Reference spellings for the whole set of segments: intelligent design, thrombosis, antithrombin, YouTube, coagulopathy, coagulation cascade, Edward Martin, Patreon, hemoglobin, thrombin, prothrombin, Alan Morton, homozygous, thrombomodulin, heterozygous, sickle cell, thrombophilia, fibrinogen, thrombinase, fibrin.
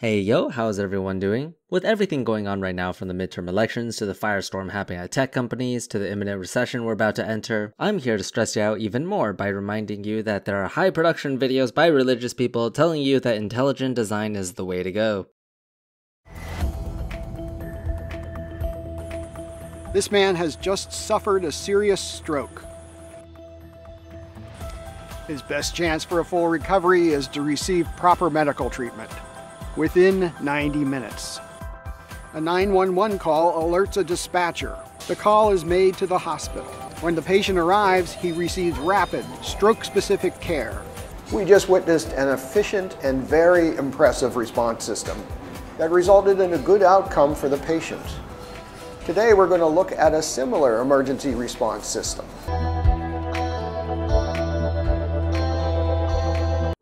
Hey yo, how's everyone doing? With everything going on right now, from the midterm elections to the firestorm happening at tech companies to the imminent recession we're about to enter, I'm here to stress you out even more by reminding you that there are high production videos by religious people telling you that intelligent design is the way to go. This man has just suffered a serious stroke. His best chance for a full recovery is to receive proper medical treatment within 90 minutes. A 911 call alerts a dispatcher. The call is made to the hospital. When the patient arrives, he receives rapid, stroke-specific care. We just witnessed an efficient and very impressive response system that resulted in a good outcome for the patient. Today, we're going to look at a similar emergency response system.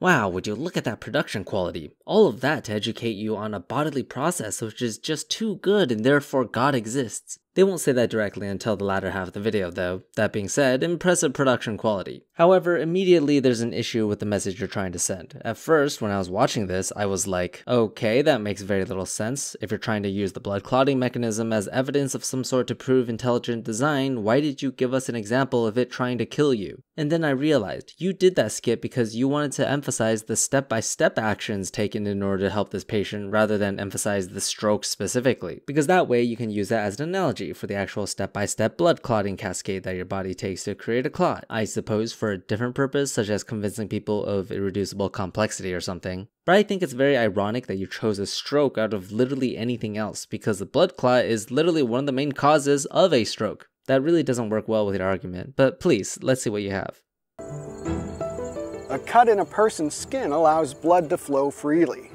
Wow, would you look at that production quality? All of that to educate you on a bodily process which is just too good and therefore God exists. They won't say that directly until the latter half of the video though. That being said, impressive production quality. However, immediately there's an issue with the message you're trying to send. At first, when I was watching this, I was like, okay, that makes very little sense. If you're trying to use the blood clotting mechanism as evidence of some sort to prove intelligent design, why did you give us an example of it trying to kill you? And then I realized, you did that skip because you wanted to emphasize the step-by-step actions taken in order to help this patient rather than emphasize the stroke specifically. Because that way you can use that as an analogy for the actual step-by-step blood clotting cascade that your body takes to create a clot, I suppose for a different purpose, such as convincing people of irreducible complexity or something. But I think it's very ironic that you chose a stroke out of literally anything else, because the blood clot is literally one of the main causes of a stroke. That really doesn't work well with your argument, but please, let's see what you have. A cut in a person's skin allows blood to flow freely.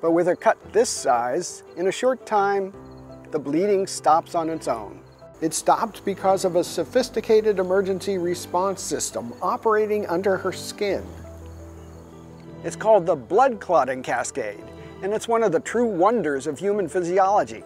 But with a cut this size, in a short time, the bleeding stops on its own. It stopped because of a sophisticated emergency response system operating under her skin. It's called the blood clotting cascade, and it's one of the true wonders of human physiology.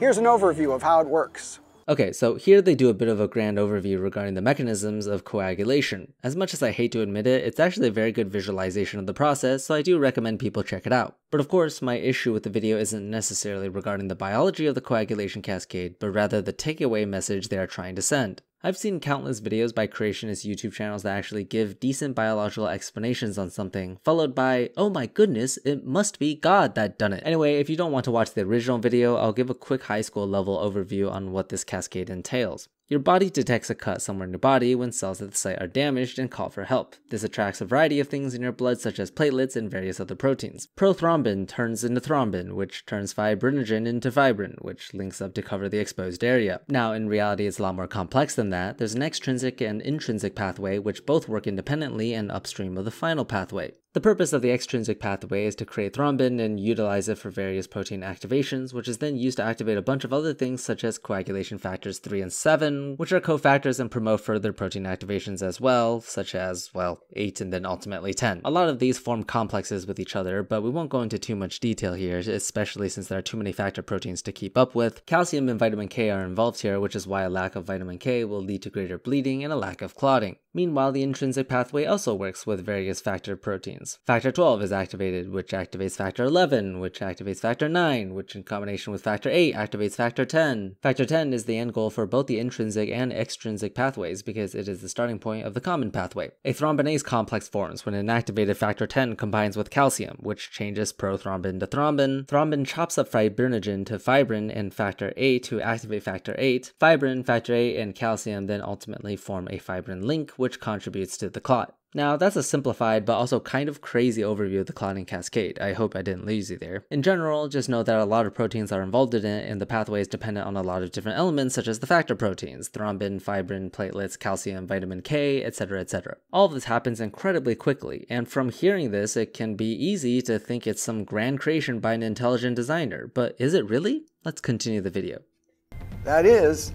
Here's an overview of how it works. Okay, so here they do a bit of a grand overview regarding the mechanisms of coagulation. As much as I hate to admit it, it's actually a very good visualization of the process, so I do recommend people check it out. But of course, my issue with the video isn't necessarily regarding the biology of the coagulation cascade, but rather the takeaway message they are trying to send. I've seen countless videos by creationist YouTube channels that actually give decent biological explanations on something, followed by, oh my goodness, it must be God that done it. Anyway, if you don't want to watch the original video, I'll give a quick high school level overview on what this cascade entails. Your body detects a cut somewhere in your body when cells at the site are damaged and call for help. This attracts a variety of things in your blood such as platelets and various other proteins. Prothrombin turns into thrombin, which turns fibrinogen into fibrin, which links up to cover the exposed area. Now, in reality, it's a lot more complex than that. There's an extrinsic and intrinsic pathway, which both work independently and upstream of the final pathway. The purpose of the extrinsic pathway is to create thrombin and utilize it for various protein activations, which is then used to activate a bunch of other things such as coagulation factors 3 and 7, which are cofactors and promote further protein activations as well, such as, well, 8 and then ultimately 10. A lot of these form complexes with each other, but we won't go into too much detail here, especially since there are too many factor proteins to keep up with. Calcium and vitamin K are involved here, which is why a lack of vitamin K will lead to greater bleeding and a lack of clotting. Meanwhile, the intrinsic pathway also works with various factor proteins. Factor 12 is activated, which activates factor 11, which activates factor 9, which in combination with factor 8 activates factor 10. Factor 10 is the end goal for both the intrinsic and extrinsic pathways because it is the starting point of the common pathway. A thrombinase complex forms when an activated factor 10 combines with calcium, which changes prothrombin to thrombin. Thrombin chops up fibrinogen to fibrin and factor 8 to activate factor 8. Fibrin, factor 8, and calcium then ultimately form a fibrin link, which contributes to the clot. Now, that's a simplified but also kind of crazy overview of the clotting cascade. I hope I didn't lose you there. In general, just know that a lot of proteins are involved in it, and the pathway is dependent on a lot of different elements such as the factor proteins, thrombin, fibrin, platelets, calcium, vitamin K, etc, etc. All of this happens incredibly quickly, and from hearing this, it can be easy to think it's some grand creation by an intelligent designer, but is it really? Let's continue the video. That is,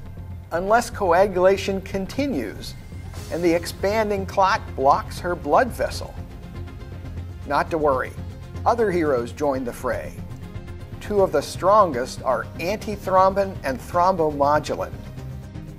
unless coagulation continues, and the expanding clot blocks her blood vessel. Not to worry, other heroes join the fray. Two of the strongest are antithrombin and thrombomodulin.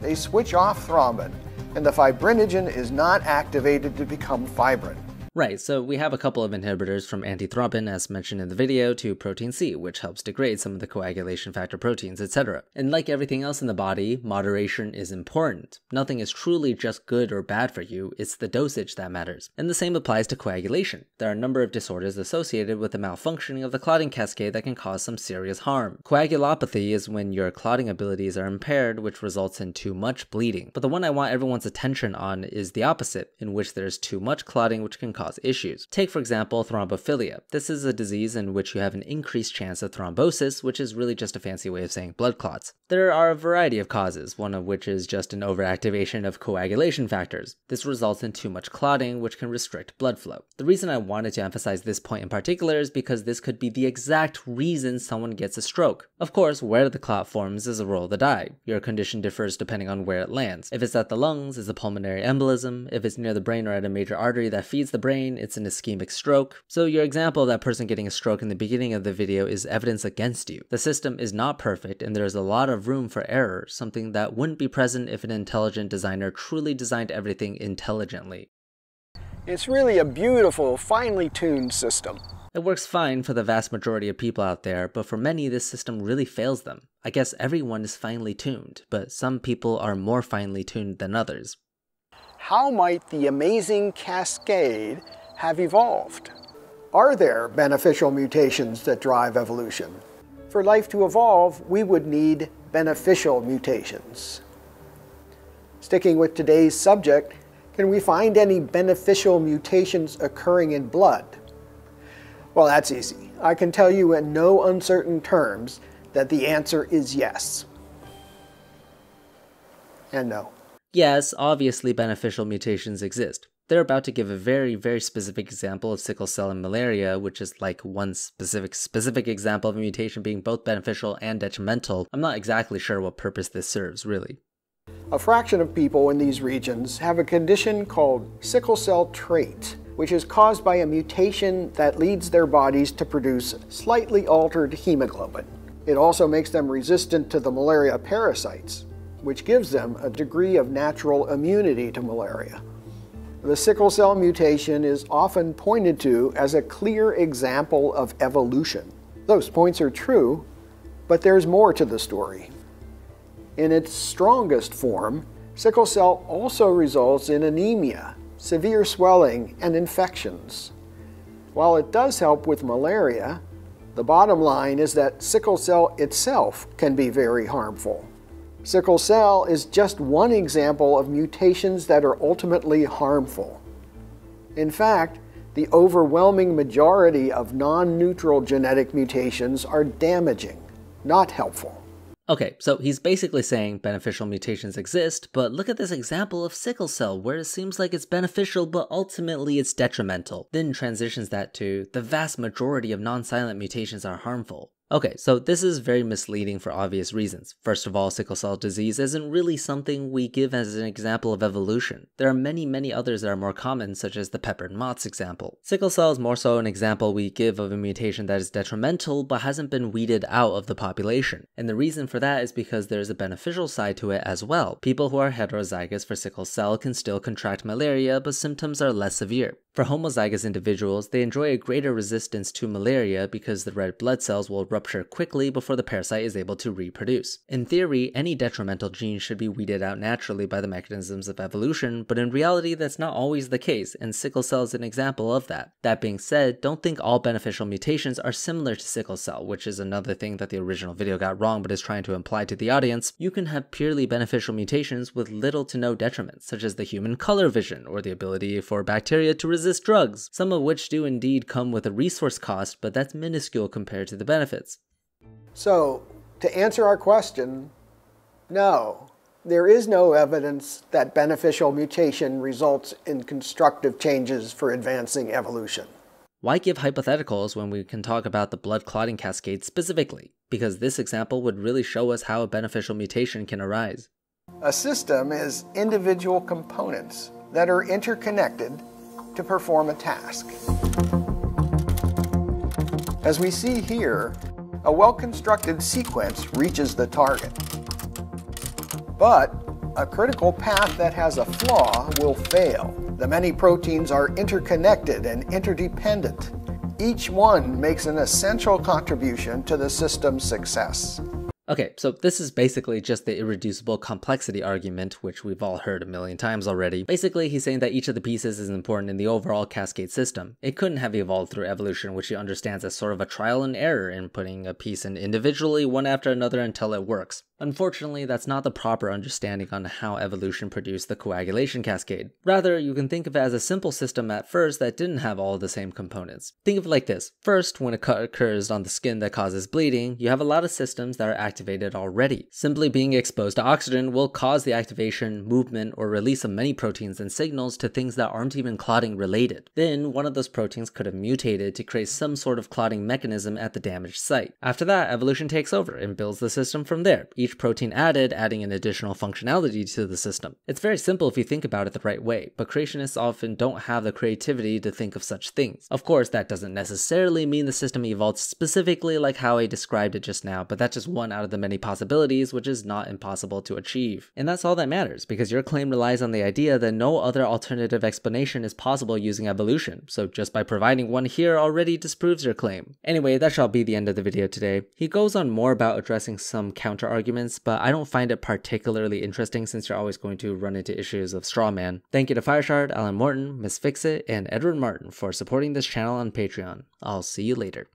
They switch off thrombin, and the fibrinogen is not activated to become fibrin. Right, so we have a couple of inhibitors from antithrombin, as mentioned in the video, to protein C, which helps degrade some of the coagulation factor proteins, etc. And like everything else in the body, moderation is important. Nothing is truly just good or bad for you, it's the dosage that matters. And the same applies to coagulation. There are a number of disorders associated with the malfunctioning of the clotting cascade that can cause some serious harm. Coagulopathy is when your clotting abilities are impaired, which results in too much bleeding. But the one I want everyone's attention on is the opposite, in which there's too much clotting, which can cause issues. Take, for example, thrombophilia. This is a disease in which you have an increased chance of thrombosis, which is really just a fancy way of saying blood clots. There are a variety of causes, one of which is just an overactivation of coagulation factors. This results in too much clotting, which can restrict blood flow. The reason I wanted to emphasize this point in particular is because this could be the exact reason someone gets a stroke. Of course, where the clot forms is a roll of the die. Your condition differs depending on where it lands. If it's at the lungs, it's a pulmonary embolism. If it's near the brain or at a major artery that feeds the brain, it's an ischemic stroke. So your example of that person getting a stroke in the beginning of the video is evidence against you. The system is not perfect and there's a lot of room for error, something that wouldn't be present if an intelligent designer truly designed everything intelligently. It's really a beautiful, finely tuned system. It works fine for the vast majority of people out there, but for many this system really fails them. I guess everyone is finely tuned, but some people are more finely tuned than others. How might the amazing cascade have evolved? Are there beneficial mutations that drive evolution? For life to evolve, we would need beneficial mutations. Sticking with today's subject, can we find any beneficial mutations occurring in blood? Well, that's easy. I can tell you in no uncertain terms that the answer is yes. And no. Yes, obviously beneficial mutations exist. They're about to give a very, very specific example of sickle cell and malaria, which is like one specific example of a mutation being both beneficial and detrimental. I'm not exactly sure what purpose this serves, really. A fraction of people in these regions have a condition called sickle cell trait, which is caused by a mutation that leads their bodies to produce slightly altered hemoglobin. It also makes them resistant to the malaria parasites, which gives them a degree of natural immunity to malaria. The sickle cell mutation is often pointed to as a clear example of evolution. Those points are true, but there's more to the story. In its strongest form, sickle cell also results in anemia, severe swelling, and infections. While it does help with malaria, the bottom line is that sickle cell itself can be very harmful. Sickle cell is just one example of mutations that are ultimately harmful. In fact, the overwhelming majority of non-neutral genetic mutations are damaging, not helpful. Okay, so he's basically saying beneficial mutations exist, but look at this example of sickle cell where it seems like it's beneficial, but ultimately it's detrimental. Then transitions that to the vast majority of non-silent mutations are harmful. Okay, so this is very misleading for obvious reasons. First of all, sickle cell disease isn't really something we give as an example of evolution. There are many, many others that are more common, such as the peppered moths example. Sickle cell is more so an example we give of a mutation that is detrimental but hasn't been weeded out of the population. And the reason for that is because there is a beneficial side to it as well. People who are heterozygous for sickle cell can still contract malaria, but symptoms are less severe. For homozygous individuals, they enjoy a greater resistance to malaria because the red blood cells will rupture quickly before the parasite is able to reproduce. In theory, any detrimental gene should be weeded out naturally by the mechanisms of evolution, but in reality that's not always the case, and sickle cell is an example of that. That being said, don't think all beneficial mutations are similar to sickle cell, which is another thing that the original video got wrong but is trying to imply to the audience. You can have purely beneficial mutations with little to no detriment, such as the human color vision or the ability for bacteria to resist drugs, some of which do indeed come with a resource cost, but that's minuscule compared to the benefits. So, to answer our question, no, there is no evidence that beneficial mutation results in constructive changes for advancing evolution. Why give hypotheticals when we can talk about the blood clotting cascade specifically? Because this example would really show us how a beneficial mutation can arise. A system is individual components that are interconnected to perform a task. As we see here, a well-constructed sequence reaches the target. But a critical path that has a flaw will fail. The many proteins are interconnected and interdependent. Each one makes an essential contribution to the system's success. Okay, so this is basically just the irreducible complexity argument, which we've all heard a million times already. Basically, he's saying that each of the pieces is important in the overall cascade system. It couldn't have evolved through evolution, which he understands as sort of a trial and error in putting a piece in individually, one after another, until it works. Unfortunately, that's not the proper understanding on how evolution produced the coagulation cascade. Rather, you can think of it as a simple system at first that didn't have all the same components. Think of it like this. First, when a cut occurs on the skin that causes bleeding, you have a lot of systems that are activated already. Simply being exposed to oxygen will cause the activation, movement, or release of many proteins and signals to things that aren't even clotting related. Then, one of those proteins could have mutated to create some sort of clotting mechanism at the damaged site. After that, evolution takes over and builds the system from there. Each protein adding an additional functionality to the system. It's very simple if you think about it the right way, but creationists often don't have the creativity to think of such things. Of course, that doesn't necessarily mean the system evolved specifically like how I described it just now, but that's just one out of the many possibilities, which is not impossible to achieve. And that's all that matters, because your claim relies on the idea that no other alternative explanation is possible using evolution, so just by providing one here already disproves your claim. Anyway, that shall be the end of the video today. He goes on more about addressing some counter-arguments, but I don't find it particularly interesting since you're always going to run into issues of straw man. Thank you to Fireshard, Alan Morton, Miss Fixit, and Edward Martin for supporting this channel on Patreon. I'll see you later.